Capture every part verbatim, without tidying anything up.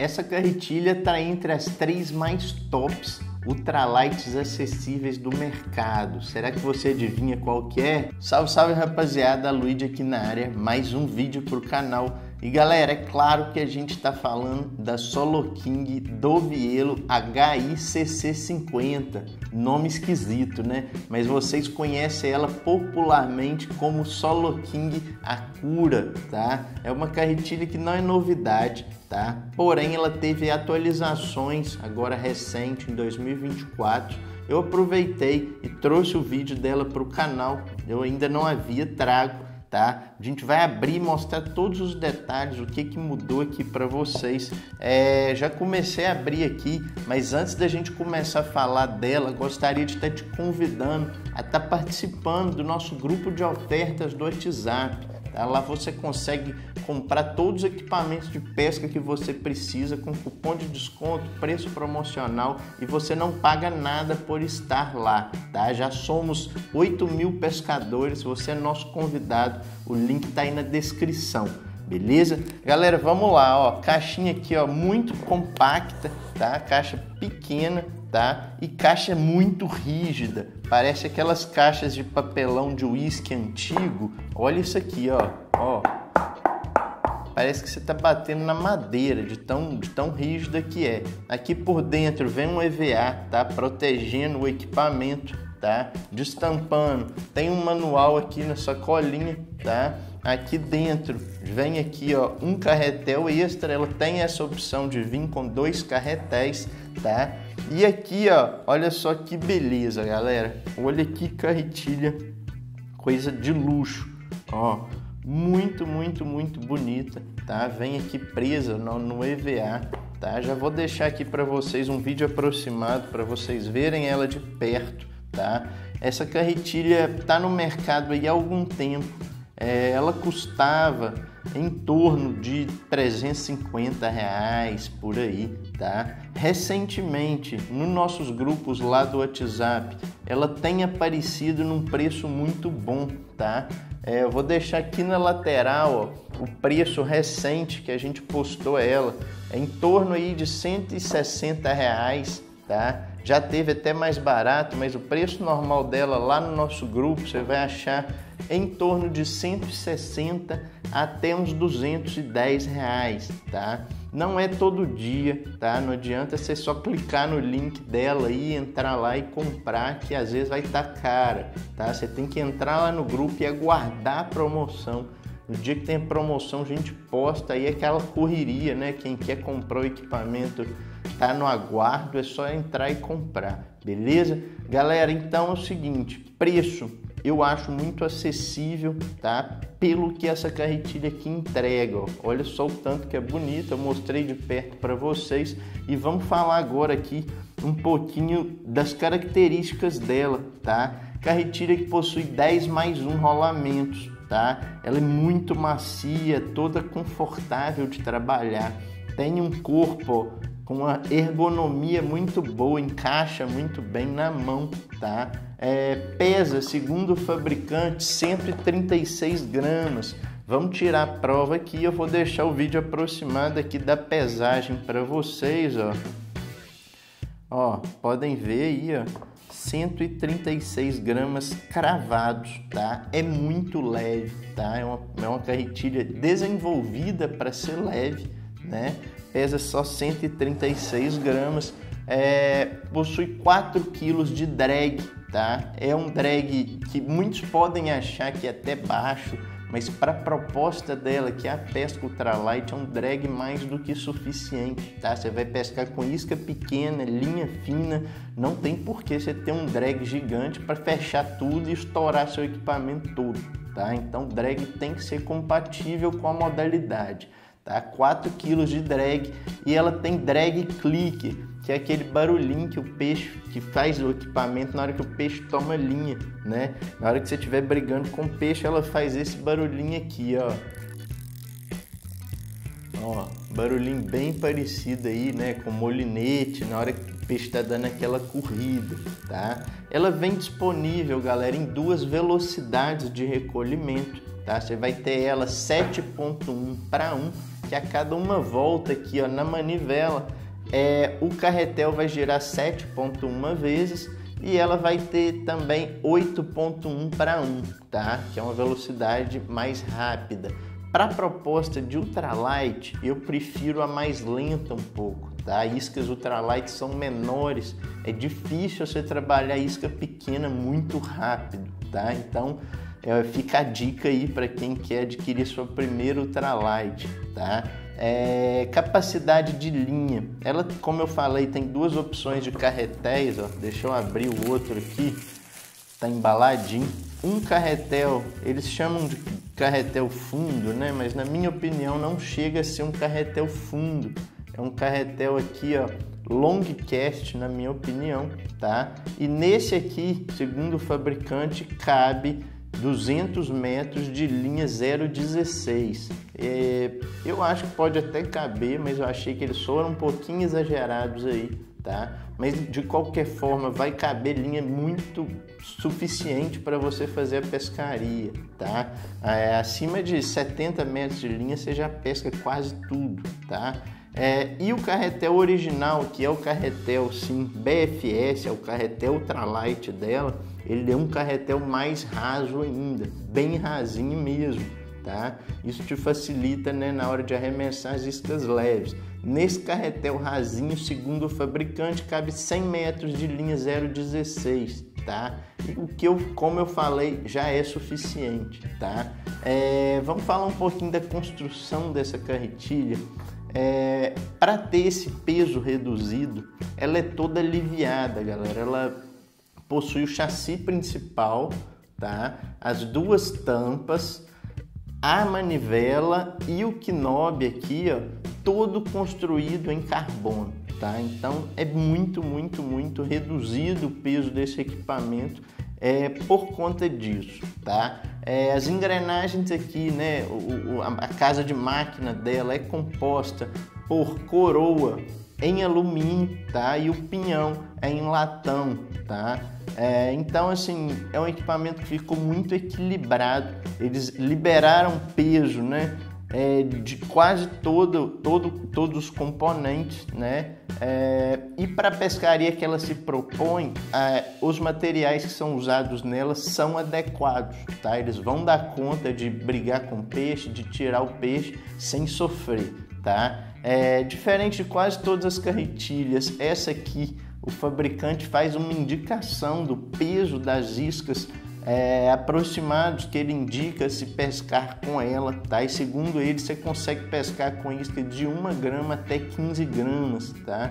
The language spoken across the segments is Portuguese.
Essa carretilha está entre as três mais tops ultralights acessíveis do mercado. Será que você adivinha qual que é? Salve, salve rapaziada, a Luigi aqui na área, mais um vídeo para o canal. E galera, é claro que a gente está falando da Soloking Doviello H I C C cinquenta, nome esquisito, né? Mas vocês conhecem ela popularmente como Soloking Acura, tá? É uma carretilha que não é novidade, tá? Porém, ela teve atualizações agora recente, em dois mil e vinte e quatro. Eu aproveitei e trouxe o vídeo dela para o canal, eu ainda não havia trago. Tá? A gente vai abrir e mostrar todos os detalhes, o que, que mudou aqui para vocês. É, já comecei a abrir aqui, mas antes da gente começar a falar dela, gostaria de estar te convidando a estar participando do nosso grupo de ofertas do WhatsApp. Tá? Lá você consegue comprar todos os equipamentos de pesca que você precisa com cupom de desconto, preço promocional, e você não paga nada por estar lá, tá? Já somos oito mil pescadores, você é nosso convidado, o link tá aí na descrição, beleza? Galera, vamos lá, ó, caixinha aqui, ó, muito compacta, tá? Caixa pequena, tá? E caixa muito rígida, parece aquelas caixas de papelão de uísque antigo. Olha isso aqui, ó, ó. Parece que você está batendo na madeira de tão, de tão rígida que é. Aqui por dentro vem um E V A, tá? Protegendo o equipamento, tá? Destampando. Tem um manual aqui na sacolinha, tá? Aqui dentro vem aqui, ó, um carretel extra. Ela tem essa opção de vir com dois carretéis, tá? E aqui, ó, olha só que beleza, galera. Olha que carretilha, coisa de luxo, ó. Muito, muito, muito bonita, tá? Vem aqui presa no, no E V A, tá? Já vou deixar aqui para vocês um vídeo aproximado para vocês verem ela de perto, tá? Essa carretilha tá no mercado aí há algum tempo. É, ela custava em torno de trezentos e cinquenta reais por aí, tá? Recentemente, nos nossos grupos lá do WhatsApp, ela tem aparecido num preço muito bom, tá? É, eu vou deixar aqui na lateral, ó, o preço recente que a gente postou ela, é em torno aí de cento e sessenta reais, tá? Já teve até mais barato, mas o preço normal dela lá no nosso grupo você vai achar em torno de cento e sessenta até uns duzentos e dez reais, tá? Não é todo dia, tá? Não adianta você só clicar no link dela e entrar lá e comprar, que às vezes vai estar cara, tá? Você tem que entrar lá no grupo e aguardar a promoção. No dia que tem a promoção, a gente posta aí aquela correria, né? Quem quer comprar o equipamento tá no aguardo, é só entrar e comprar, beleza? Galera, então é o seguinte, preço eu acho muito acessível, tá? Pelo que essa carretilha aqui entrega, ó. Olha só o tanto que é bonita, eu mostrei de perto para vocês e vamos falar agora aqui um pouquinho das características dela, tá? Carretilha que possui dez mais um rolamentos, tá? Ela é muito macia, toda confortável de trabalhar, tem um corpo, ó, com uma ergonomia muito boa, encaixa muito bem na mão, tá? É, pesa, segundo o fabricante, cento e trinta e seis gramas. Vamos tirar a prova aqui, eu vou deixar o vídeo aproximado aqui da pesagem para vocês, ó. Ó, podem ver aí, ó, cento e trinta e seis gramas cravados, tá? É muito leve, tá? É uma, é uma carretilha desenvolvida para ser leve, né? Pesa só cento e trinta e seis gramas, é, possui quatro quilos de drag, tá? É um drag que muitos podem achar que é até baixo, mas para a proposta dela, que é a pesca ultralight, é um drag mais do que suficiente, tá? Você vai pescar com isca pequena, linha fina, não tem por que você ter um drag gigante para fechar tudo e estourar seu equipamento todo, tá? Então o drag tem que ser compatível com a modalidade. Tá? quatro quilos de drag, e ela tem drag click, que é aquele barulhinho que o peixe que faz o equipamento na hora que o peixe toma linha, né? Na hora que você estiver brigando com o peixe, ela faz esse barulhinho aqui, ó. Ó, barulhinho bem parecido aí, né, com molinete na hora que o peixe está dando aquela corrida, tá? Ela vem disponível, galera, em duas velocidades de recolhimento, tá? Você vai ter ela sete ponto um para um que a cada uma volta aqui, ó, na manivela, é, o carretel vai girar sete ponto um vezes e ela vai ter também oito ponto um para um, tá? Que é uma velocidade mais rápida. Para a proposta de ultralight, eu prefiro a mais lenta um pouco, tá? Iscas ultralight são menores, é difícil você trabalhar isca pequena muito rápido, tá? Então, é, fica a dica aí para quem quer adquirir sua primeira ultralight, tá? É, capacidade de linha, ela, como eu falei, tem duas opções de carretéis, ó. Deixa eu abrir o outro aqui, tá embaladinho. Um carretel, eles chamam de carretel fundo, né? Mas na minha opinião não chega a ser um carretel fundo. É um carretel aqui, ó, long cast, na minha opinião, tá? E nesse aqui, segundo o fabricante, cabe duzentos metros de linha zero dezesseis. É, eu acho que pode até caber, mas eu achei que eles foram um pouquinho exagerados aí, tá? Mas de qualquer forma vai caber linha muito suficiente para você fazer a pescaria, tá? É, acima de setenta metros de linha você já pesca quase tudo, tá? É, e o carretel original, que é o carretel sim B F S, é o carretel ultralight dela, ele é um carretel mais raso ainda, bem rasinho mesmo, tá? Isso te facilita, né, na hora de arremessar as iscas leves. Nesse carretel rasinho, segundo o fabricante, cabe cem metros de linha zero dezesseis, tá? O que eu, como eu falei, já é suficiente, tá? É, vamos falar um pouquinho da construção dessa carretilha. É, para ter esse peso reduzido, ela é toda aliviada, galera. Ela possui o chassi principal, tá? As duas tampas, a manivela e o knob aqui, ó, todo construído em carbono, tá? Então é muito, muito, muito reduzido o peso desse equipamento. É, por conta disso, tá? É, as engrenagens aqui, né? O, o, a casa de máquina dela é composta por coroa em alumínio, tá? E o pinhão é em latão, tá? É, então, assim, é um equipamento que ficou muito equilibrado. Eles liberaram peso, né? É, de quase todo, todo, todos os componentes, né? É, e para a pescaria que ela se propõe, é, os materiais que são usados nela são adequados, tá? Eles vão dar conta de brigar com o peixe, de tirar o peixe sem sofrer, tá? É, diferente de quase todas as carretilhas, essa aqui o fabricante faz uma indicação do peso das iscas, É, aproximados que ele indica se pescar com ela, tá? E segundo ele, você consegue pescar com isca de uma grama até quinze gramas, tá?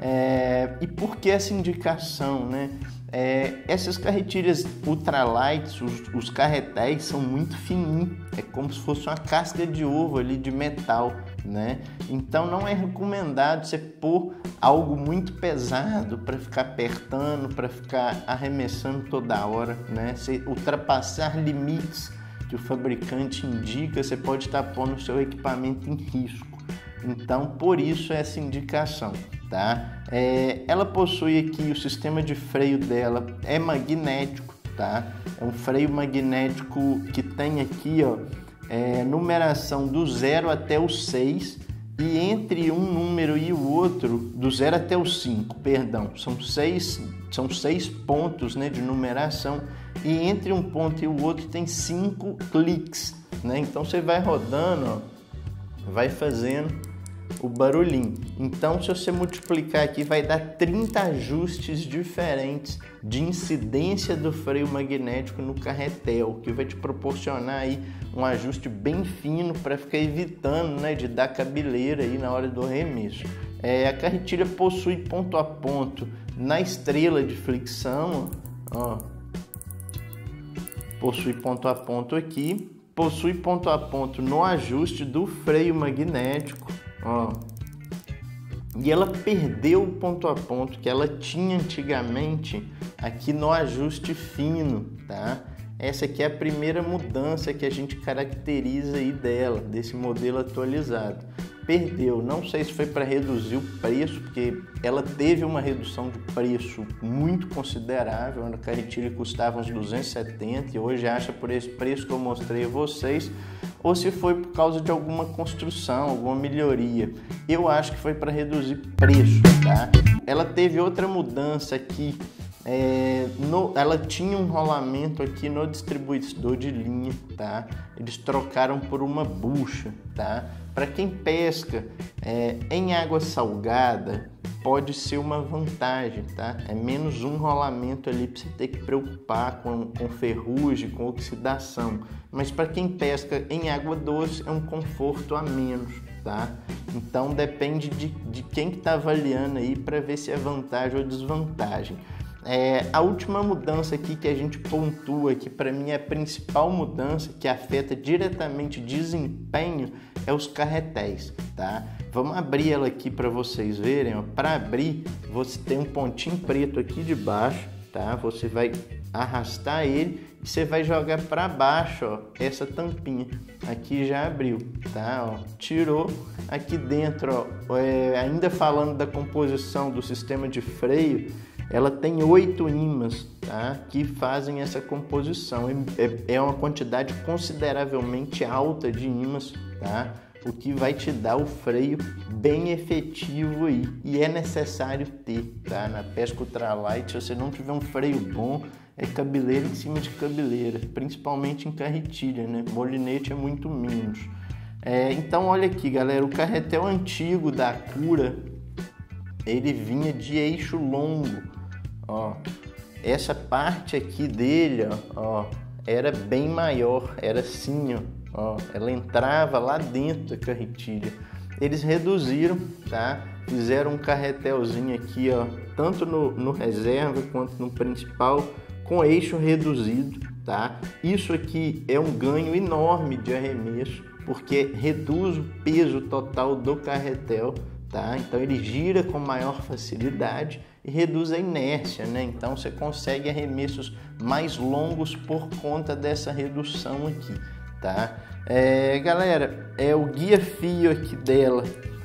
É, e por que essa indicação, né? É, essas carretilhas ultralights, os, os carretéis são muito fininhos, é como se fosse uma casca de ovo ali de metal, né? Então não é recomendado você pôr algo muito pesado para ficar apertando, para ficar arremessando toda hora, né? Você ultrapassar limites que o fabricante indica, você pode estar pondo o seu equipamento em risco. Então, por isso essa indicação, tá? É, ela possui aqui, o sistema de freio dela é magnético, tá? É um freio magnético que tem aqui, ó, é, numeração do zero até o seis, e entre um número e o outro, do zero até o cinco, perdão, são seis, são seis pontos, né, de numeração, e entre um ponto e o outro tem cinco cliques, né? Então você vai rodando, ó, vai fazendo o barulhinho. Então, se você multiplicar aqui, vai dar trinta ajustes diferentes de incidência do freio magnético no carretel, que vai te proporcionar aí um ajuste bem fino para ficar evitando, né, de dar cabeleira aí na hora do arremesso. É, a carretilha possui ponto a ponto na estrela de flexão, ó, possui ponto a ponto aqui, possui ponto a ponto no ajuste do freio magnético, ó, e ela perdeu o ponto a ponto que ela tinha antigamente aqui no ajuste fino, tá? Essa aqui é a primeira mudança que a gente caracteriza aí dela, desse modelo atualizado. perdeu. Não sei se foi para reduzir o preço, porque ela teve uma redução de preço muito considerável. A carretilha custava uns duzentos e setenta e hoje acha por esse preço que eu mostrei a vocês, ou se foi por causa de alguma construção, alguma melhoria. Eu acho que foi para reduzir preço, tá? Ela teve outra mudança aqui. É, no, ela tinha um rolamento aqui no distribuidor de linha, tá? Eles trocaram por uma bucha, tá? Para quem pesca é, em água salgada, pode ser uma vantagem, tá? É menos um rolamento ali para você ter que preocupar com, com ferrugem, com oxidação. Mas para quem pesca em água doce é um conforto a menos, tá? Então depende de, de quem que tá avaliando aí para ver se é vantagem ou desvantagem. É, a última mudança aqui que a gente pontua, que para mim é a principal mudança que afeta diretamente desempenho, é os carretéis, tá? Vamos abrir ela aqui para vocês verem. Para abrir, você tem um pontinho preto aqui de baixo, tá? Você vai arrastar ele e você vai jogar para baixo, ó, essa tampinha. Aqui já abriu, tá? Ó, tirou. Aqui dentro, ó, é, ainda falando da composição do sistema de freio, ela tem oito ímãs, tá? Que fazem essa composição. É, é uma quantidade consideravelmente alta de ímãs, tá? O que vai te dar o freio bem efetivo aí. E é necessário ter, tá? Na pesca ultralight, se você não tiver um freio bom, é cabeleira em cima de cabeleira, principalmente em carretilha, né? Molinete é muito menos. É, então, olha aqui, galera, o carretel antigo da Acura, ele vinha de eixo longo. Ó, essa parte aqui dele, ó, ó, era bem maior, era assim, ó, ó, ela entrava lá dentro da carretilha. Eles reduziram, tá? Fizeram um carretelzinho aqui, ó, tanto no, no reserva quanto no principal, com eixo reduzido, tá? Isso aqui é um ganho enorme de arremesso, porque reduz o peso total do carretel, tá? Então ele gira com maior facilidade e reduz a inércia, né? Então você consegue arremessos mais longos por conta dessa redução aqui, tá? É, galera, é o guia fio aqui dela,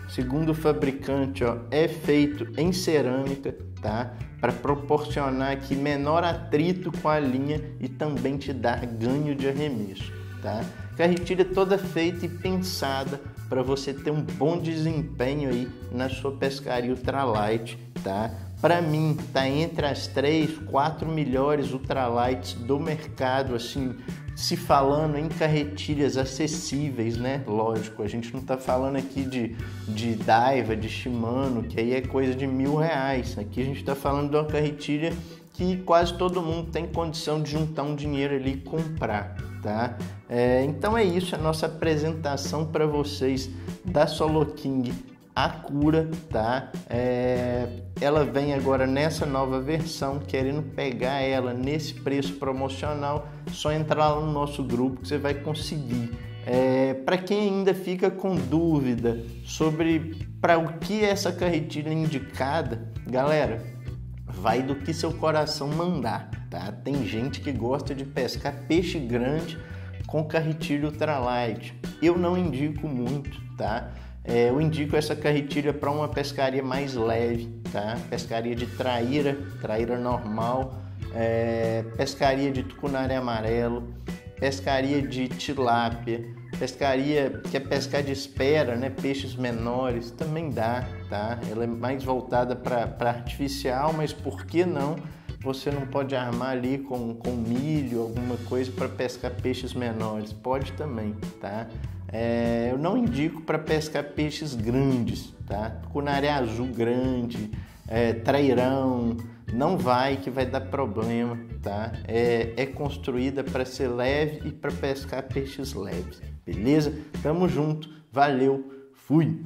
segundo o fabricante, ó, é feito em cerâmica, tá? Para proporcionar aqui menor atrito com a linha e também te dar ganho de arremesso, tá? Carretilha toda feita e pensada para você ter um bom desempenho aí na sua pescaria ultralight, tá? Para mim, tá entre as três, quatro melhores ultralights do mercado, assim, se falando em carretilhas acessíveis, né? Lógico, a gente não tá falando aqui de, de Daiwa, de Shimano, que aí é coisa de mil reais. Aqui a gente tá falando de uma carretilha que quase todo mundo tem condição de juntar um dinheiro ali e comprar, tá? É, então é isso, a nossa apresentação para vocês da Soloking Acura, tá? É, ela vem agora nessa nova versão. Querendo pegar ela nesse preço promocional, só entrar lá no nosso grupo que você vai conseguir. É, para quem ainda fica com dúvida sobre para o que é essa carretilha indicada, galera, vai do que seu coração mandar, tá? Tem gente que gosta de pescar peixe grande com carretilha ultralight. Eu não indico muito, tá? É, eu indico essa carretilha para uma pescaria mais leve, tá? Pescaria de traíra, traíra normal, é, pescaria de tucunaré amarelo, pescaria de tilápia, pescaria que é pescar de espera, né? Peixes menores também dá, tá? Ela é mais voltada para artificial, mas por que não? Você não pode armar ali com, com milho, alguma coisa para pescar peixes menores? Pode também, tá? É, eu não indico para pescar peixes grandes, tá? Tucunaré azul grande, é, trairão, não vai, que vai dar problema, tá? É, é construída para ser leve e para pescar peixes leves. Beleza? Tamo junto. Valeu. Fui.